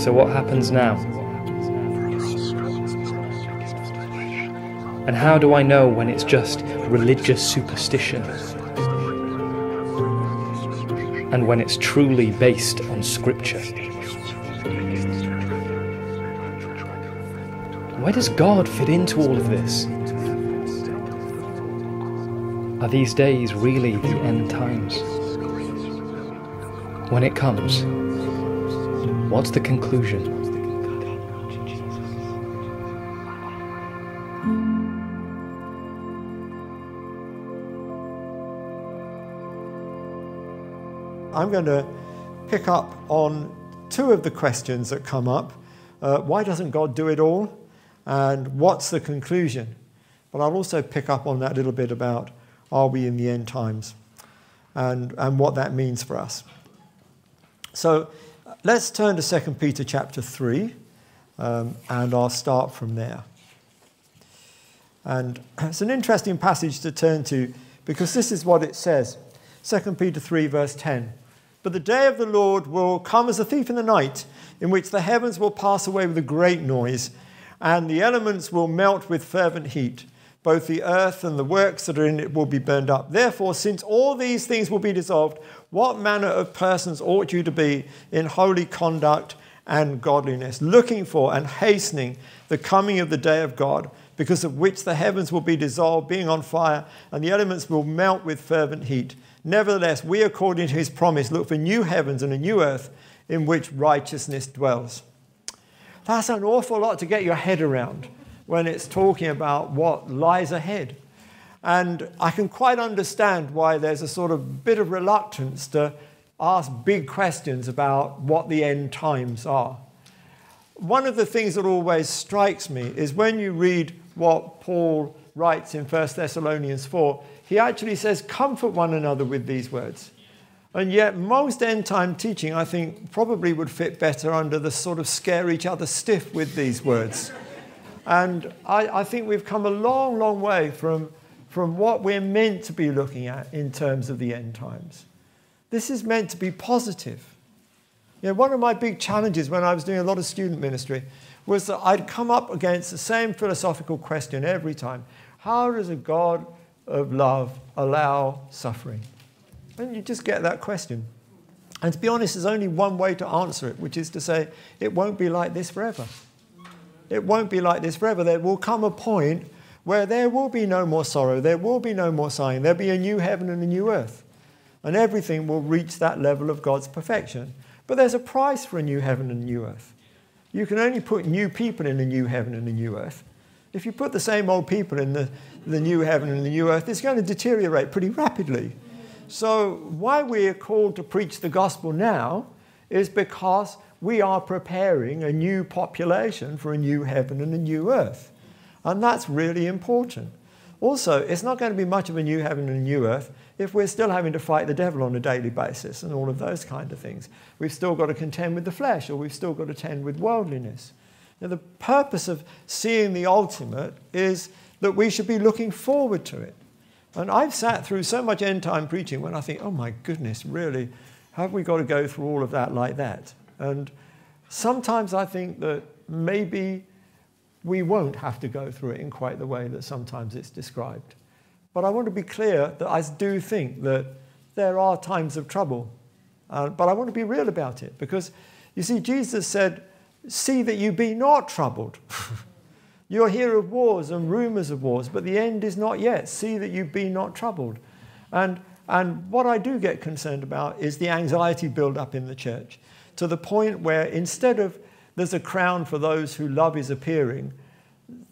So what happens now? And how do I know when it's just religious superstition? And when it's truly based on Scripture? Where does God fit into all of this? Are these days really the end times? When it comes, what's the conclusion? I'm going to pick up on two of the questions that come up. Why doesn't God do it all? And what's the conclusion? But I'll also pick up on that little bit about are we in the end times and what that means for us. So let's turn to 2 Peter chapter 3 and I'll start from there. And it's an interesting passage to turn to because this is what it says. 2 Peter 3 verse 10. But the day of the Lord will come as a thief in the night, in which the heavens will pass away with a great noise, and the elements will melt with fervent heat. Both the earth and the works that are in it will be burned up. Therefore, since all these things will be dissolved, what manner of persons ought you to be in holy conduct and godliness, looking for and hastening the coming of the day of God, because of which the heavens will be dissolved, being on fire, and the elements will melt with fervent heat. Nevertheless, we, according to his promise, look for new heavens and a new earth in which righteousness dwells. That's an awful lot to get your head around when it's talking about what lies ahead. And I can quite understand why there's a sort of bit of reluctance to ask big questions about what the end times are. One of the things that always strikes me is when you read what Paul writes in 1 Thessalonians 4, he actually says, comfort one another with these words. And yet most end-time teaching, I think, probably would fit better under the sort of scare each other stiff with these words. And I think we've come a long, long way from what we're meant to be looking at in terms of the end times. This is meant to be positive. You know, one of my big challenges when I was doing a lot of student ministry was that I'd come up against the same philosophical question every time. How does a God of love allow suffering? And you just get that question. And to be honest, there's only one way to answer it, which is to say it won't be like this forever. It won't be like this forever. There will come a point where there will be no more sorrow, there will be no more sighing, there'll be a new heaven and a new earth. And everything will reach that level of God's perfection. But there's a price for a new heaven and a new earth. You can only put new people in a new heaven and a new earth. If you put the same old people in the new heaven and the new earth, it's going to deteriorate pretty rapidly. So why we are called to preach the gospel now is because we are preparing a new population for a new heaven and a new earth. And that's really important. Also, it's not going to be much of a new heaven and a new earth if we're still having to fight the devil on a daily basis and all of those kind of things. We've still got to contend with the flesh, or we've still got to contend with worldliness. Now, the purpose of seeing the ultimate is that we should be looking forward to it. And I've sat through so much end-time preaching when I think, oh my goodness, really, have we got to go through all of that like that? And sometimes I think that maybe we won't have to go through it in quite the way that sometimes it's described. But I want to be clear that I do think that there are times of trouble. But I want to be real about it because, you see, Jesus said, see that you be not troubled. You hear of wars and rumours of wars, but the end is not yet. See that you be not troubled. And what I do get concerned about is the anxiety build-up in the church, to the point where instead of there's a crown for those who love is appearing,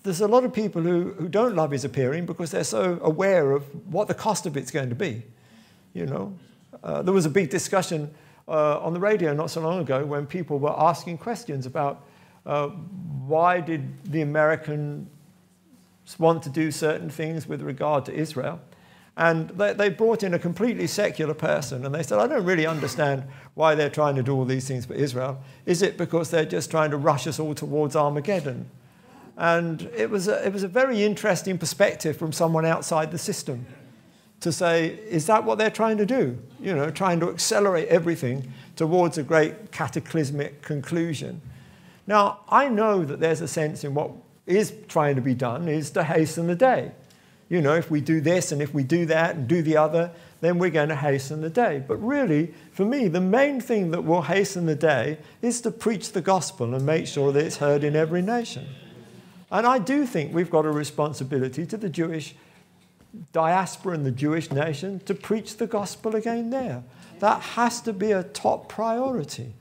there's a lot of people who don't love is appearing because they're so aware of what the cost of it's going to be. You know, there was a big discussion on the radio not so long ago when people were asking questions about why did the Americans want to do certain things with regard to Israel. And they brought in a completely secular person and they said, I don't really understand why they're trying to do all these things for Israel. Is it because they're just trying to rush us all towards Armageddon? And it was a very interesting perspective from someone outside the system, to say, is that what they're trying to do? You know, trying to accelerate everything towards a great cataclysmic conclusion. Now, I know that there's a sense in what is trying to be done is to hasten the day. You know, if we do this and if we do that and do the other, then we're going to hasten the day. But really, for me, the main thing that will hasten the day is to preach the gospel and make sure that it's heard in every nation. And I do think we've got a responsibility to the Jewish diaspora and the Jewish nation to preach the gospel again there. That has to be a top priority.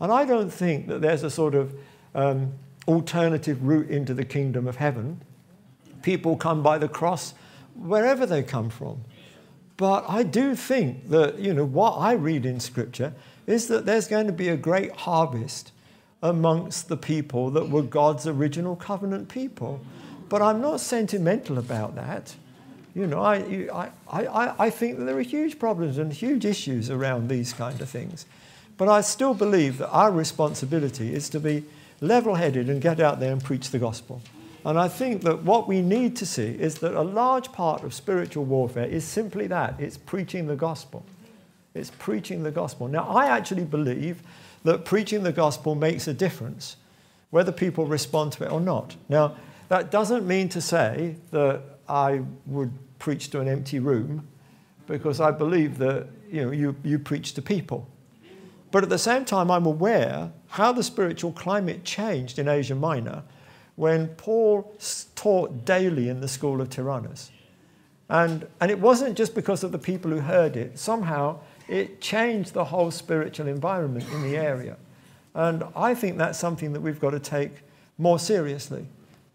And I don't think that there's a sort of alternative route into the kingdom of heaven. People come by the cross wherever they come from. But I do think that, you know, what I read in Scripture is that there's going to be a great harvest amongst the people that were God's original covenant people. But I'm not sentimental about that. You know, I think that there are huge problems and huge issues around these kind of things. But I still believe that our responsibility is to be level-headed and get out there and preach the gospel. And I think that what we need to see is that a large part of spiritual warfare is simply that. It's preaching the gospel. It's preaching the gospel. Now, I actually believe that preaching the gospel makes a difference, whether people respond to it or not. Now, that doesn't mean to say that I would preach to an empty room, because I believe that, you know, you preach to people. But at the same time, I'm aware how the spiritual climate changed in Asia Minor when Paul taught daily in the school of Tyrannus. And it wasn't just because of the people who heard it. Somehow, it changed the whole spiritual environment in the area. And I think that's something that we've got to take more seriously.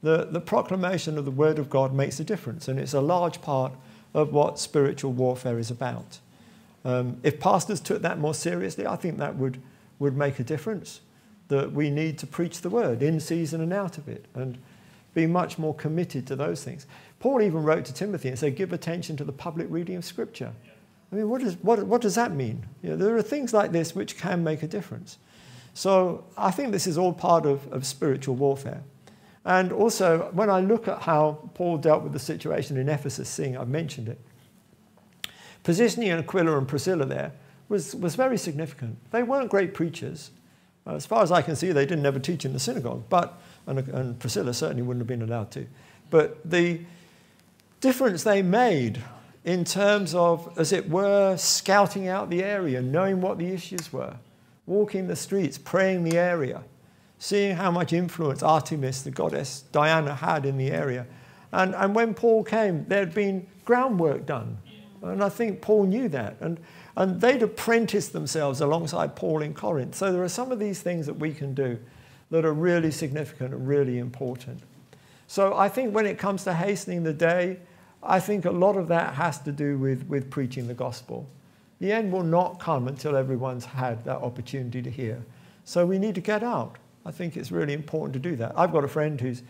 The proclamation of the Word of God makes a difference, and it's a large part of what spiritual warfare is about. If pastors took that more seriously, I think that would make a difference, that we need to preach the Word in season and out of it and be much more committed to those things. Paul even wrote to Timothy and said, give attention to the public reading of Scripture. I mean, what does that mean? You know, there are things like this which can make a difference. So I think this is all part of spiritual warfare. And also, when I look at how Paul dealt with the situation in Ephesus, seeing I've mentioned it, positioning Aquila and Priscilla there was very significant. They weren't great preachers. As far as I can see, they didn't ever teach in the synagogue, but, and Priscilla certainly wouldn't have been allowed to. But the difference they made in terms of, as it were, scouting out the area, knowing what the issues were, walking the streets, praying the area, seeing how much influence Artemis, the goddess Diana, had in the area. And when Paul came, there had been groundwork done. And I think Paul knew that. And they'd apprenticed themselves alongside Paul in Corinth. So there are some of these things that we can do that are really significant and really important. So I think when it comes to hastening the day, I think a lot of that has to do with preaching the gospel. The end will not come until everyone's had that opportunity to hear. So we need to get out. I think it's really important to do that. I've got a friend who's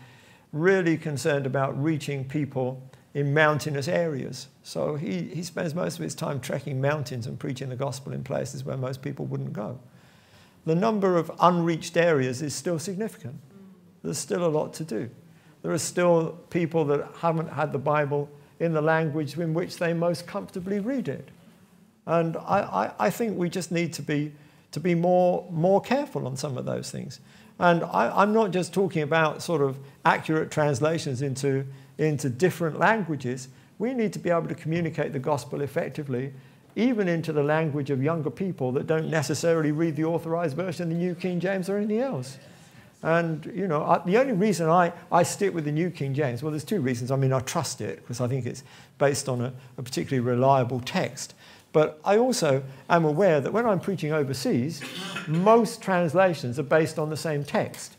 really concerned about reaching people in mountainous areas. So he spends most of his time trekking mountains and preaching the gospel in places where most people wouldn't go. The number of unreached areas is still significant. There's still a lot to do. There are still people that haven't had the Bible in the language in which they most comfortably read it. And I think we just need to be more careful on some of those things. And I'm not just talking about sort of accurate translations into different languages. We need to be able to communicate the gospel effectively, even into the language of younger people that don't necessarily read the Authorized Version, the New King James, or anything else. And, you know, the only reason I stick with the New King James, well, there's two reasons. I mean, I trust it because I think it's based on a particularly reliable text. But I also am aware that when I'm preaching overseas, most translations are based on the same text.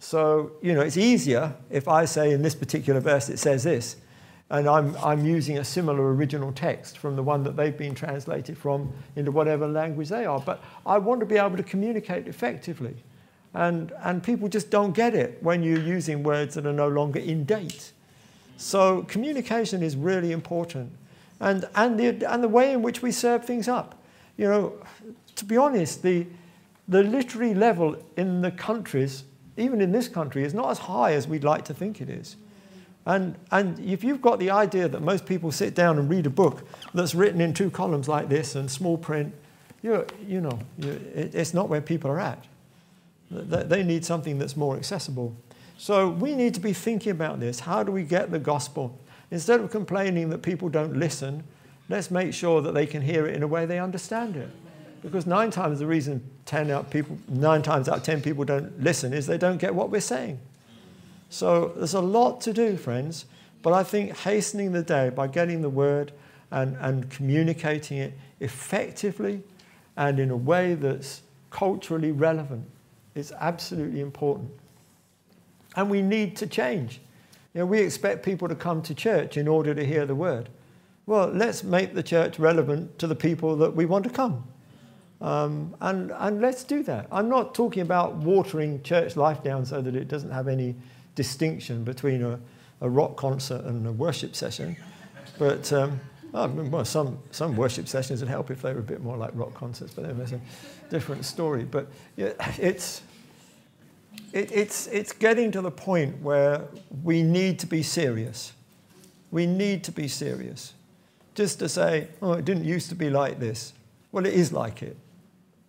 So, you know, it's easier if I say in this particular verse it says this, and I'm using a similar original text from the one that they've been translated from into whatever language they are. But I want to be able to communicate effectively. And people just don't get it when you're using words that are no longer in date. So communication is really important. And the way in which we serve things up. You know, to be honest, the literary level in the countries, even in this country, is not as high as we'd like to think it is. And if you've got the idea that most people sit down and read a book that's written in two columns like this and small print, you know, it's not where people are at. They need something that's more accessible. So we need to be thinking about this. How do we get the gospel? Instead of complaining that people don't listen, let's make sure that they can hear it in a way they understand it. Because 9 times out of 10 people don't listen is they don't get what we're saying. So there's a lot to do, friends. But I think hastening the day by getting the word and communicating it effectively and in a way that's culturally relevant is absolutely important. And we need to change. You know, we expect people to come to church in order to hear the word. Well, let's make the church relevant to the people that we want to come. And let's do that. I'm not talking about watering church life down so that it doesn't have any distinction between a rock concert and a worship session. But well, some worship sessions would help if they were a bit more like rock concerts, but that's a different story. But yeah, it's getting to the point where we need to be serious. We need to be serious. Just to say, oh, it didn't used to be like this. Well, it is like it.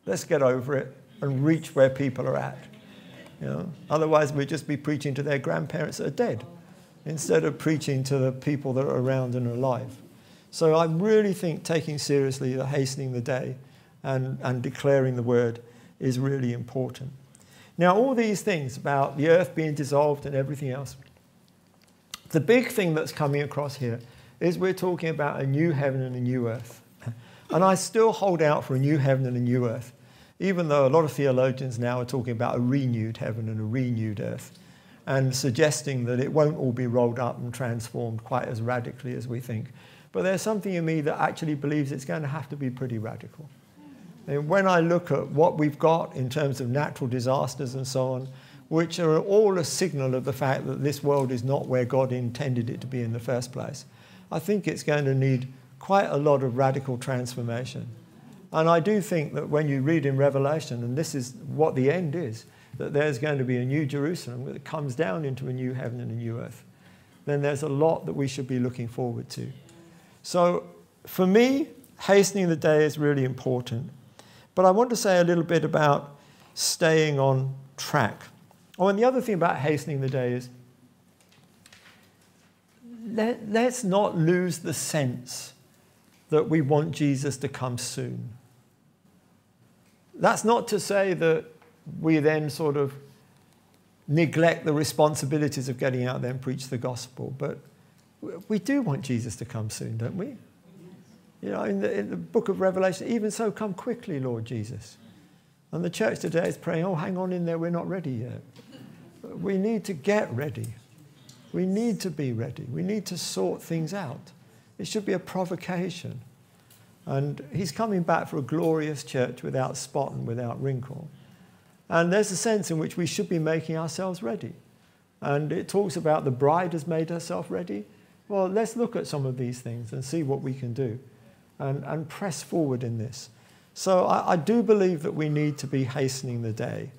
Let's get over it and reach where people are at. You know? Otherwise, we'd just be preaching to their grandparents that are dead instead of preaching to the people that are around and alive. So I really think taking seriously the hastening the day and declaring the word is really important. Now, all these things about the earth being dissolved and everything else, the big thing that's coming across here is we're talking about a new heaven and a new earth. And I still hold out for a new heaven and a new earth, even though a lot of theologians now are talking about a renewed heaven and a renewed earth and suggesting that it won't all be rolled up and transformed quite as radically as we think. But there's something in me that actually believes it's going to have to be pretty radical. And when I look at what we've got in terms of natural disasters and so on, which are all a signal of the fact that this world is not where God intended it to be in the first place, I think it's going to need quite a lot of radical transformation. And I do think that when you read in Revelation, and this is what the end is, that there's going to be a new Jerusalem that comes down into a new heaven and a new earth, then there's a lot that we should be looking forward to. So for me, hastening the day is really important. But I want to say a little bit about staying on track. Oh, and the other thing about hastening the day is let's not lose the sense that we want Jesus to come soon. That's not to say that we then sort of neglect the responsibilities of getting out there and preach the gospel, but we do want Jesus to come soon, don't we? You know, in the book of Revelation, even so, come quickly, Lord Jesus. And the church today is praying, oh, hang on in there, we're not ready yet. We need to get ready. We need to be ready. We need to sort things out. It should be a provocation. And he's coming back for a glorious church without spot and without wrinkle. And there's a sense in which we should be making ourselves ready. And it talks about the bride has made herself ready. Well, let's look at some of these things and see what we can do and press forward in this. So I do believe that we need to be hastening the day.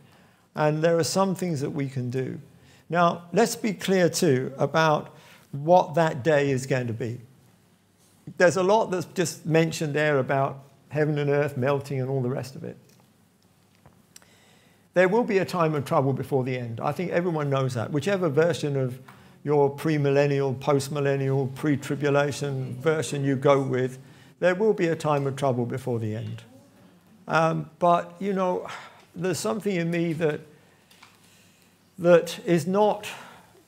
And there are some things that we can do. Now, let's be clear, too, about what that day is going to be. There's a lot that's just mentioned there about heaven and earth melting and all the rest of it. There will be a time of trouble before the end. I think everyone knows that. Whichever version of your premillennial, postmillennial, pre-tribulation version you go with, there will be a time of trouble before the end. But, you know, there's something in me that is not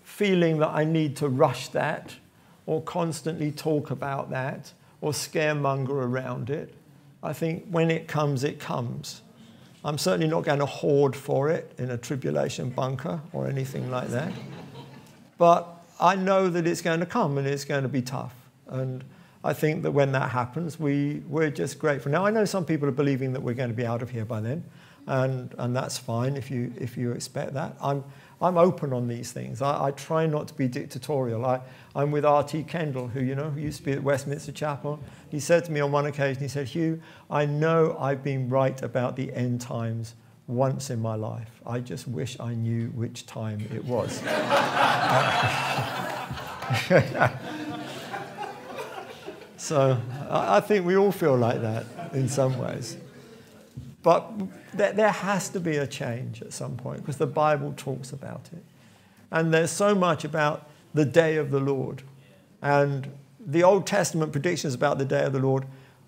feeling that I need to rush that or constantly talk about that or scaremonger around it. I think when it comes, it comes. I'm certainly not going to hoard for it in a tribulation bunker or anything like that. But I know that it's going to come and it's going to be tough. And I think that when that happens, we're just grateful. Now, I know some people are believing that we're going to be out of here by then, and that's fine if you expect that. I'm open on these things. I try not to be dictatorial. I'm with R.T. Kendall, who, you know, who used to be at Westminster Chapel. He said to me on one occasion, he said, Hugh, I know I've been right about the end times once in my life. I just wish I knew which time it was. So I think we all feel like that in some ways. But there has to be a change at some point because the Bible talks about it. And there's so much about the day of the Lord. And the Old Testament predictions about the day of the Lord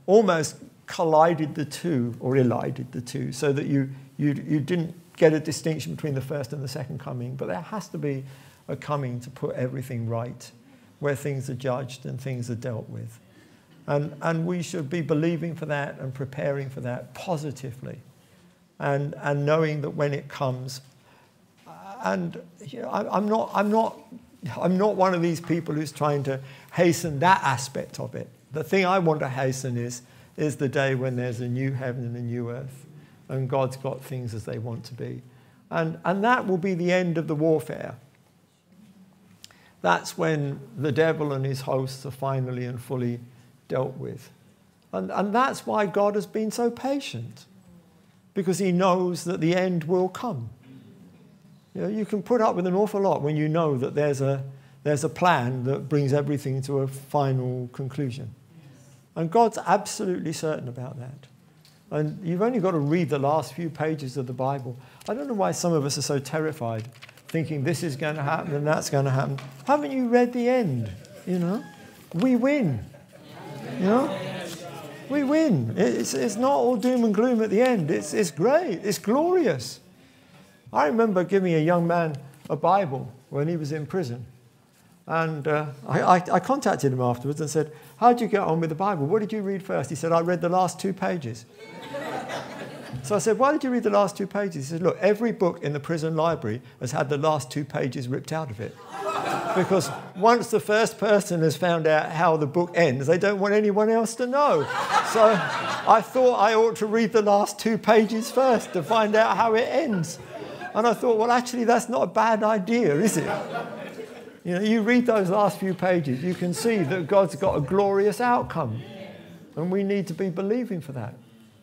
almost collided the two, or elided the two, so that you didn't get a distinction between the first and the second coming. But there has to be a coming to put everything right, where things are judged and things are dealt with. And we should be believing for that and preparing for that positively, and knowing that when it comes. And you know, I'm not one of these people who's trying to hasten that aspect of it. The thing I want to hasten is the day when there's a new heaven and a new earth, and God's got things as they want to be, and that will be the end of the warfare. That's when the devil and his hosts are finally and fully dealt with. And that's why God has been so patient, because he knows that the end will come. You know, you can put up with an awful lot when you know that there's a plan that brings everything to a final conclusion. And God's absolutely certain about that. And you've only got to read the last few pages of the Bible. I don't know why some of us are so terrified, thinking this is going to happen and that's going to happen. Haven't you read the end? You know, we win. You know, we win. It's not all doom and gloom at the end. It's great. It's glorious. I remember giving a young man a Bible when he was in prison. And I contacted him afterwards and said, how did you get on with the Bible? What did you read first? He said, I read the last two pages. So I said, why did you read the last two pages? He said, look, every book in the prison library has had the last two pages ripped out of it. Because once the first person has found out how the book ends, they don't want anyone else to know. So I thought I ought to read the last two pages first to find out how it ends. And I thought, well, actually, that's not a bad idea, is it? You know, you read those last few pages, you can see that God's got a glorious outcome. And we need to be believing for that,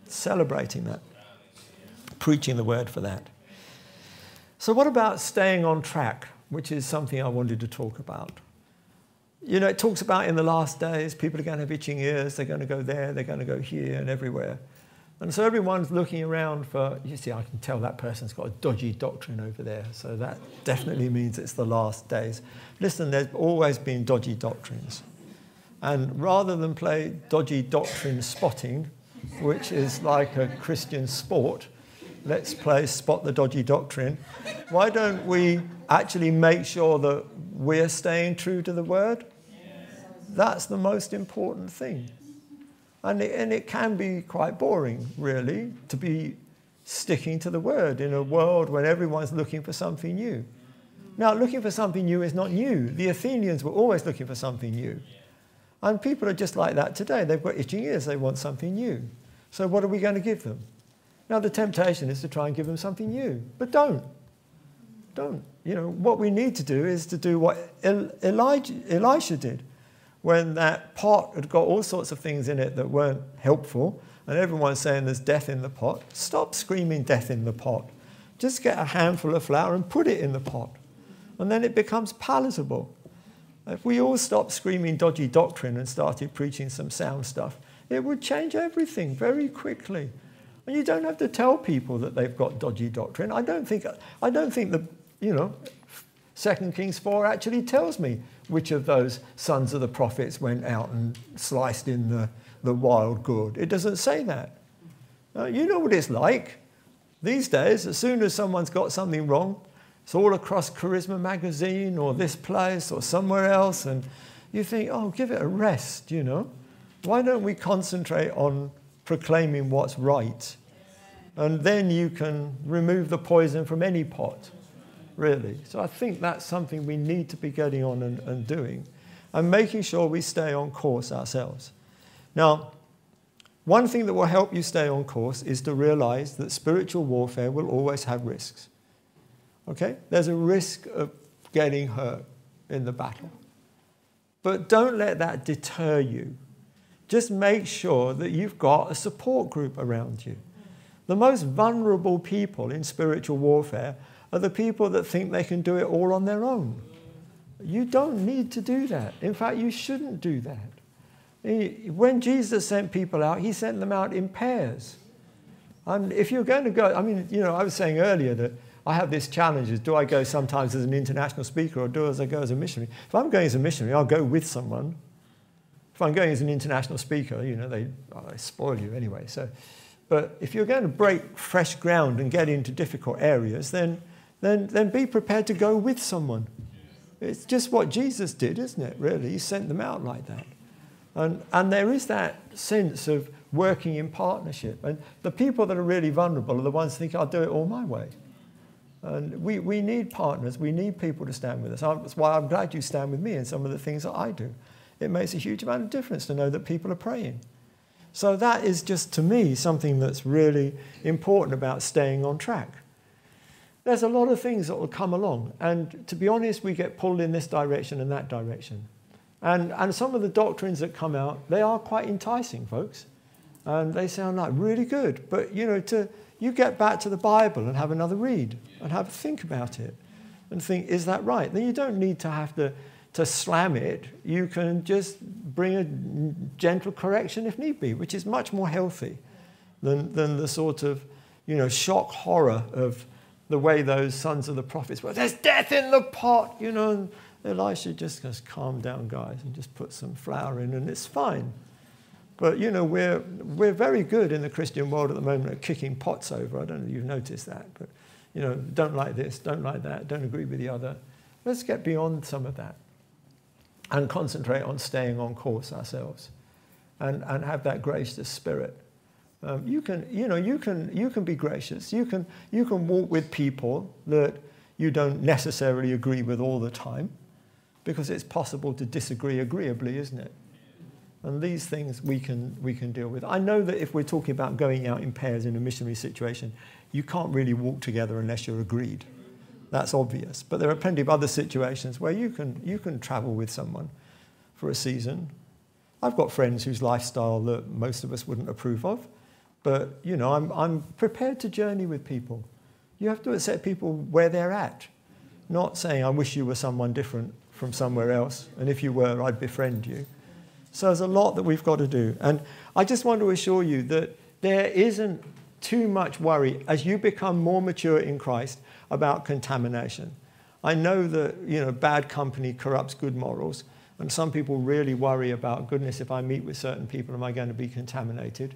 celebrating that, preaching the word for that. So what about staying on track, which is something I wanted to talk about? You know, it talks about in the last days, people are going to have itching ears, they're going to go there, they're going to go here and everywhere. And so everyone's looking around for, you see, I can tell that person's got a dodgy doctrine over there, so that definitely means it's the last days. Listen, there's always been dodgy doctrines. And rather than play dodgy doctrine spotting, which is like a Christian sport, let's play spot the dodgy doctrine. Why don't we actually make sure that we're staying true to the word? That's the most important thing. And it can be quite boring, really, to be sticking to the word in a world when everyone's looking for something new. Now, looking for something new is not new. The Athenians were always looking for something new. And people are just like that today. They've got itching ears. They want something new. So what are we going to give them? Now, the temptation is to try and give them something new, but don't. Don't. You know, what we need to do is to do what Elisha did. When that pot had got all sorts of things in it that weren't helpful, and everyone's saying there's death in the pot, stop screaming death in the pot. Just get a handful of flour and put it in the pot, and then it becomes palatable. If we all stopped screaming dodgy doctrine and started preaching some sound stuff, it would change everything very quickly. And you don't have to tell people that they've got dodgy doctrine. I don't think the, you know, 2 Kings 4 actually tells me which of those sons of the prophets went out and sliced in the wild gourd. It doesn't say that. You know what it's like. These days, as soon as someone's got something wrong, it's all across Charisma Magazine or this place or somewhere else, and you think, oh, give it a rest, you know. Why don't we concentrate on proclaiming what's right? And then you can remove the poison from any pot. Really. So I think that's something we need to be getting on and doing, and making sure we stay on course ourselves. Now, one thing that will help you stay on course is to realize that spiritual warfare will always have risks. Okay? There's a risk of getting hurt in the battle. But don't let that deter you. Just make sure that you've got a support group around you. The most vulnerable people in spiritual warfare are the people that think they can do it all on their own. You don't need to do that. In fact, you shouldn't do that. When Jesus sent people out, he sent them out in pairs. If you're going to go, I mean, you know, I was saying earlier that I have this challenge is, do I go sometimes as an international speaker or do I go as a missionary? If I'm going as a missionary, I'll go with someone. If I'm going as an international speaker, you know, they spoil you anyway. So, but if you're going to break fresh ground and get into difficult areas, then be prepared to go with someone. It's just what Jesus did, isn't it, really? He sent them out like that. And there is that sense of working in partnership. And the people that are really vulnerable are the ones who think, I'll do it all my way. And we need partners. We need people to stand with us. That's why I'm glad you stand with me in some of the things that I do. It makes a huge amount of difference to know that people are praying. So that is just, to me, something that's really important about staying on track. There's a lot of things that will come along. And to be honest, we get pulled in this direction and that direction. And some of the doctrines that come out, they are quite enticing, folks. And they sound like really good. But, you know, you get back to the Bible and have another read and have a think about it and think, is that right? Then you don't need to have to slam it. You can just bring a gentle correction if need be, which is much more healthy than the sort of, you know, shock horror of the way those sons of the prophets were. There's death in the pot, you know. And Elisha just goes, calm down, guys, and just put some flour in and it's fine. But, you know, we're very good in the Christian world at the moment at kicking pots over. I don't know if you've noticed that. But, you know, don't like this, don't like that, don't agree with the other. Let's get beyond some of that and concentrate on staying on course ourselves and have that gracious spirit. You can be gracious. You can walk with people that you don't necessarily agree with all the time because it's possible to disagree agreeably, isn't it? And these things we can deal with. I know that if we're talking about going out in pairs in a missionary situation, you can't really walk together unless you're agreed. That's obvious. But there are plenty of other situations where you can travel with someone for a season. I've got friends whose lifestyle that most of us wouldn't approve of. But, you know, I'm prepared to journey with people. You have to accept people where they're at, not saying, I wish you were someone different from somewhere else, and if you were, I'd befriend you. So there's a lot that we've got to do. And I just want to assure you that there isn't too much worry as you become more mature in Christ about contamination. I know that, you know, bad company corrupts good morals. And some people really worry about, goodness, if I meet with certain people, am I going to be contaminated?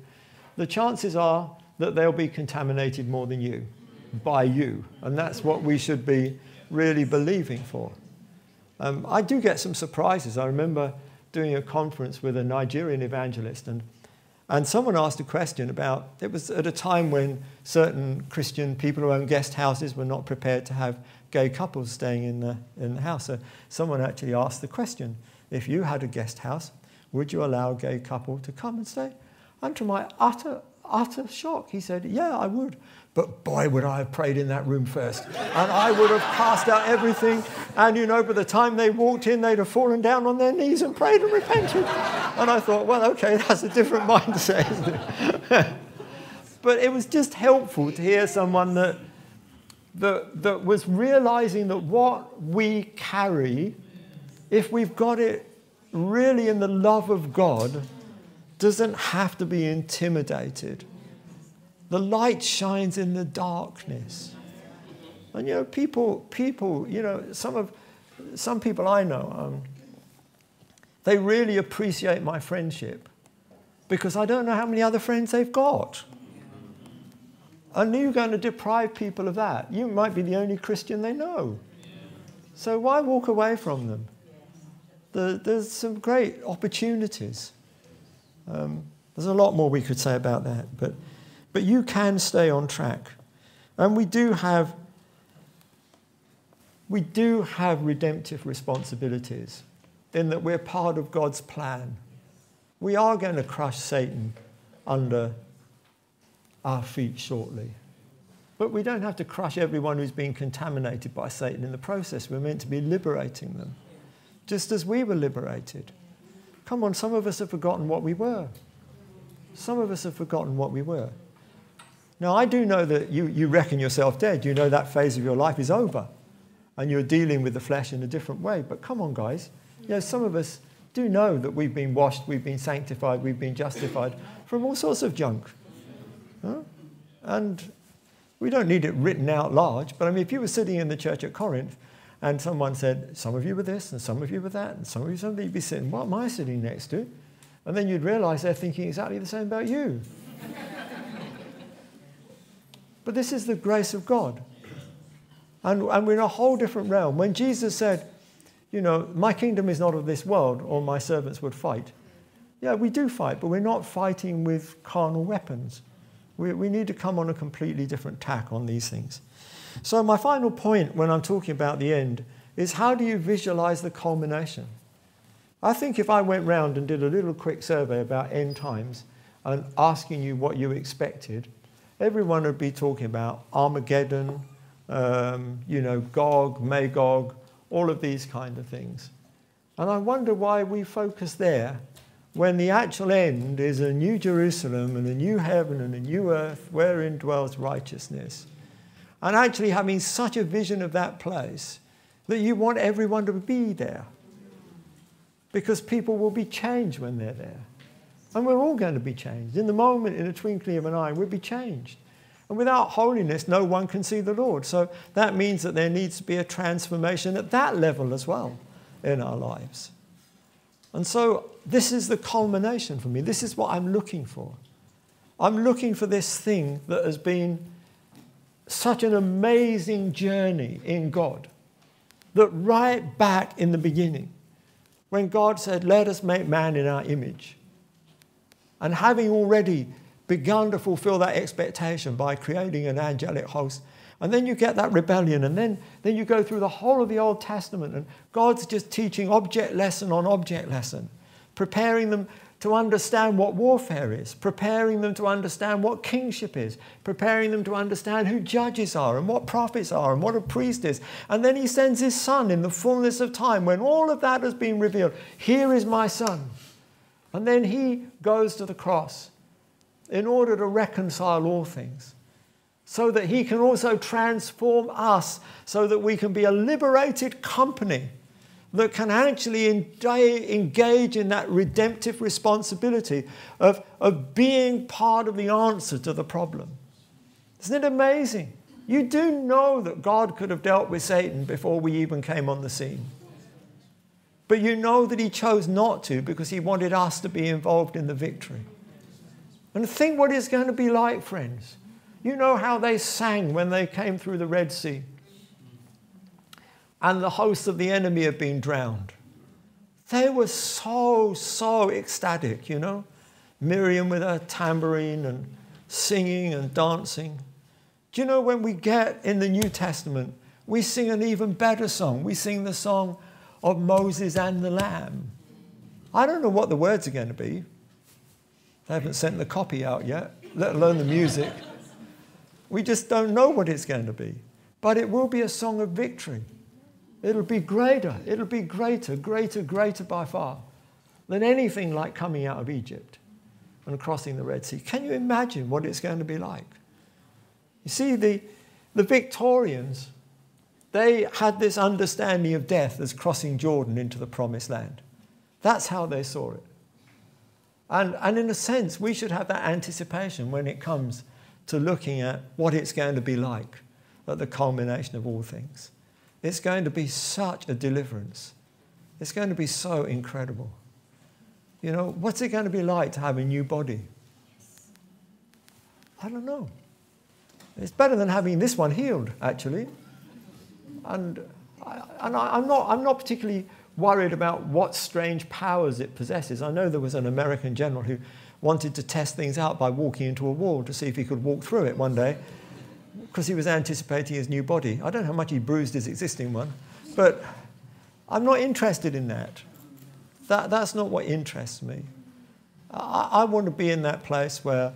The chances are that they'll be contaminated more than you, by you. And that's what we should be really believing for. I do get some surprises. I remember doing a conference with a Nigerian evangelist, and someone asked a question about, it was at a time when certain Christian people who own guest houses were not prepared to have gay couples staying in the house. So someone actually asked the question, if you had a guest house, would you allow a gay couple to come and stay? And to my utter shock, he said, yeah, I would. But boy, would I have prayed in that room first. And I would have cast out everything. And, you know, by the time they walked in, they'd have fallen down on their knees and prayed and repented. And I thought, well, okay, that's a different mindset, isn't it? But it was just helpful to hear someone that was realizing that what we carry, if we've got it really in the love of God, doesn't have to be intimidated. The light shines in the darkness. And, you know, people, you know, some people I know, they really appreciate my friendship because I don't know how many other friends they've got. And you're going to deprive people of that. You might be the only Christian they know. So why walk away from them? There's some great opportunities. There's a lot more we could say about that, but you can stay on track. And we do have redemptive responsibilities in that we're part of God's plan. We are going to crush Satan under our feet shortly. But we don't have to crush everyone who's been contaminated by Satan in the process. We're meant to be liberating them, just as we were liberated. Come on, some of us have forgotten what we were. Some of us have forgotten what we were. Now, I do know that you reckon yourself dead. You know that phase of your life is over and you're dealing with the flesh in a different way. But come on, guys. You know, some of us do know that we've been washed, we've been sanctified, we've been justified from all sorts of junk. Huh? And we don't need it written out large, but I mean, if you were sitting in the church at Corinth and someone said, some of you were this, and some of you were that, and some of you something, you'd be sitting, what am I sitting next to? And then you'd realize they're thinking exactly the same about you. But this is the grace of God. And we're in a whole different realm. When Jesus said, you know, my kingdom is not of this world, or my servants would fight. Yeah, we do fight, but we're not fighting with carnal weapons. We need to come on a completely different tack on these things. So my final point when I'm talking about the end is, how do you visualize the culmination? I think if I went round and did a little quick survey about end times and asking you what you expected, everyone would be talking about Armageddon, you know, Gog, Magog, all of these kind of things. And I wonder why we focus there when the actual end is a new Jerusalem and a new heaven and a new earth wherein dwells righteousness. And actually having such a vision of that place that you want everyone to be there, because people will be changed when they're there. And we're all going to be changed. In the moment, in a twinkling of an eye, we'll be changed. And without holiness, no one can see the Lord. So that means that there needs to be a transformation at that level as well in our lives. And so this is the culmination for me. This is what I'm looking for. I'm looking for this thing that has been such an amazing journey in God, that right back in the beginning, when God said, let us make man in our image, and having already begun to fulfill that expectation by creating an angelic host. And then you get that rebellion, and then you go through the whole of the Old Testament, and God's just teaching object lesson on object lesson, preparing them to understand what warfare is, preparing them to understand what kingship is, preparing them to understand who judges are and what prophets are and what a priest is. And then he sends his son in the fullness of time when all of that has been revealed. Here is my son. And then he goes to the cross in order to reconcile all things, so that he can also transform us, so that we can be a liberated company that can actually engage in that redemptive responsibility of being part of the answer to the problem. Isn't it amazing? You do know that God could have dealt with Satan before we even came on the scene. But you know that he chose not to, because he wanted us to be involved in the victory. And think what it's going to be like, friends. You know how they sang when they came through the Red Sea and the hosts of the enemy had been drowned. They were so ecstatic, you know. Miriam with her tambourine and singing and dancing. Do you know, when we get in the New Testament, we sing an even better song. We sing the song of Moses and the Lamb. I don't know what the words are going to be. They haven't sent the copy out yet, let alone the music. We just don't know what it's going to be. But it will be a song of victory. It'll be greater. It'll be greater, greater, greater by far than anything like coming out of Egypt and crossing the Red Sea. Can you imagine what it's going to be like? You see, the Victorians, they had this understanding of death as crossing Jordan into the Promised Land. That's how they saw it. And in a sense, we should have that anticipation when it comes to looking at what it's going to be like at the culmination of all things. It's going to be such a deliverance. It's going to be so incredible. You know, what's it going to be like to have a new body? I don't know. It's better than having this one healed, actually. And I'm not particularly worried about what strange powers it possesses. I know there was an American general who wanted to test things out by walking into a wall to see if he could walk through it one day, because he was anticipating his new body. I don't know how much he bruised his existing one, but I'm not interested in that. That's not what interests me. I want to be in that place where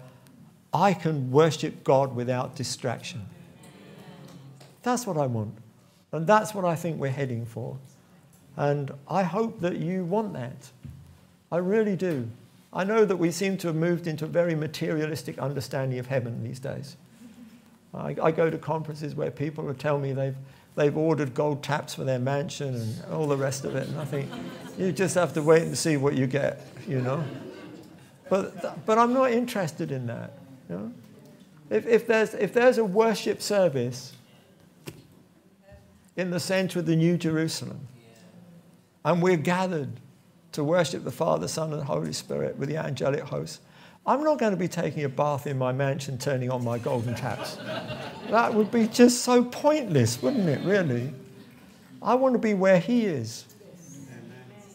I can worship God without distraction. That's what I want, and that's what I think we're heading for. And I hope that you want that. I really do. I know that we seem to have moved into a very materialistic understanding of heaven these days. I go to conferences where people will tell me they've ordered gold taps for their mansion and all the rest of it. And I think, you just have to wait and see what you get, you know. But I'm not interested in that. You know? If there's a worship service in the center of the New Jerusalem, and we're gathered to worship the Father, Son, and Holy Spirit with the angelic host, I'm not going to be taking a bath in my mansion, turning on my golden taps. That would be just so pointless, wouldn't it, really? I want to be where he is.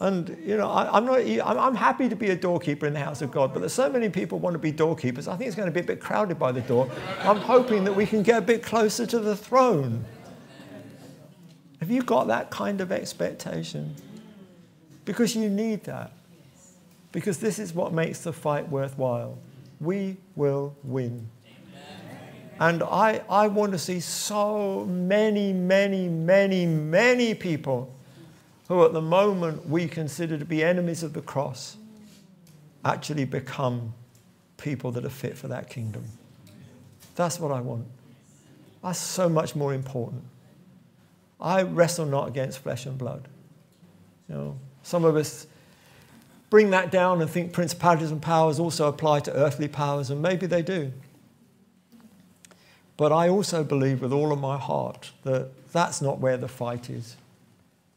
And, you know, I'm happy to be a doorkeeper in the house of God, but there's so many people who want to be doorkeepers. I think it's going to be a bit crowded by the door. I'm hoping that we can get a bit closer to the throne. Have you got that kind of expectation? Because you need that. Because this is what makes the fight worthwhile. We will win. Amen. And I want to see so many, many, many, many people who at the moment we consider to be enemies of the cross actually become people that are fit for that kingdom. That's what I want. That's so much more important. I wrestle not against flesh and blood. You know, some of us bring that down and think principalities and powers also apply to earthly powers, and maybe they do. But I also believe with all of my heart that that's not where the fight is.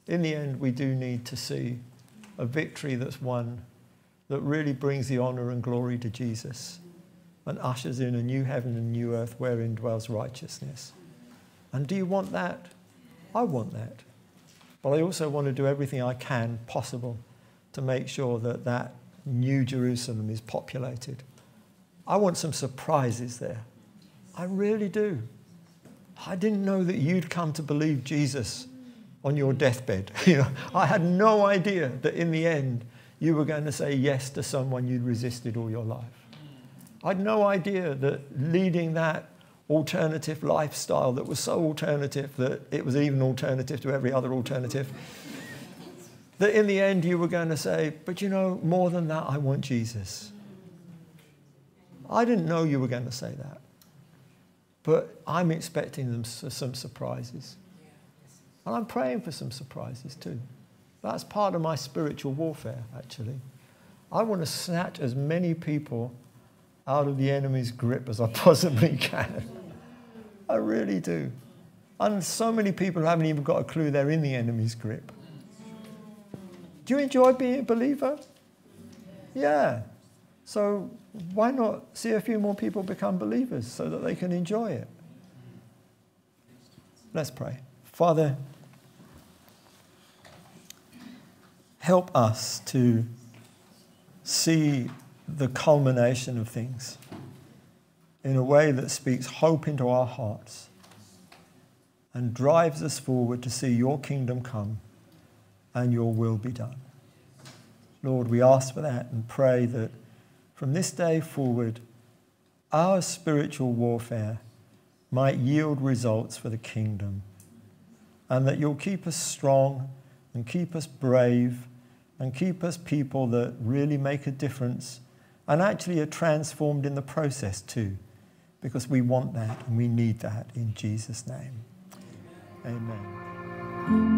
In the end, we do need to see a victory that's won, that really brings the honor and glory to Jesus and ushers in a new heaven and new earth wherein dwells righteousness. And do you want that? I want that. But I also want to do everything I can possible to make sure that that new Jerusalem is populated. I want some surprises there. I really do. I didn't know that you'd come to believe Jesus on your deathbed. You know, I had no idea that in the end you were going to say yes to someone you'd resisted all your life. I had no idea that leading that alternative lifestyle that was so alternative that it was even alternative to every other alternative, that in the end you were going to say, but you know, more than that, I want Jesus. I didn't know you were going to say that, but I'm expecting them some surprises. And I'm praying for some surprises too. That's part of my spiritual warfare, actually. I want to snatch as many people out of the enemy's grip as I possibly can. I really do. And so many people haven't even got a clue they're in the enemy's grip. Do you enjoy being a believer? Yeah. So why not see a few more people become believers so that they can enjoy it? Let's pray. Father, help us to see the culmination of things in a way that speaks hope into our hearts and drives us forward to see your kingdom come and your will be done. Lord, we ask for that and pray that from this day forward, our spiritual warfare might yield results for the kingdom, and that you'll keep us strong and keep us brave and keep us people that really make a difference and actually are transformed in the process too, because we want that and we need that in Jesus' name. Amen.